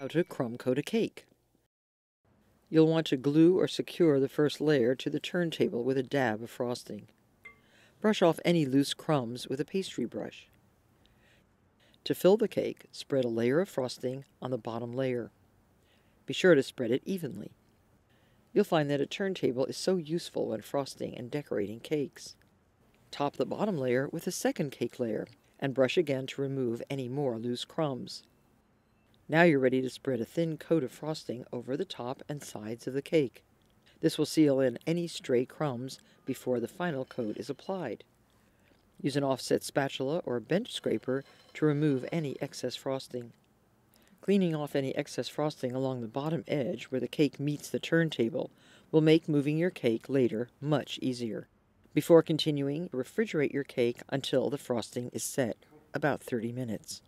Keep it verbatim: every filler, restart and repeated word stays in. How to crumb coat a cake. You'll want to glue or secure the first layer to the turntable with a dab of frosting. Brush off any loose crumbs with a pastry brush. To fill the cake, spread a layer of frosting on the bottom layer. Be sure to spread it evenly. You'll find that a turntable is so useful when frosting and decorating cakes. Top the bottom layer with a second cake layer and brush again to remove any more loose crumbs. Now you're ready to spread a thin coat of frosting over the top and sides of the cake. This will seal in any stray crumbs before the final coat is applied. Use an offset spatula or a bench scraper to remove any excess frosting. Cleaning off any excess frosting along the bottom edge where the cake meets the turntable will make moving your cake later much easier. Before continuing, refrigerate your cake until the frosting is set, about thirty minutes.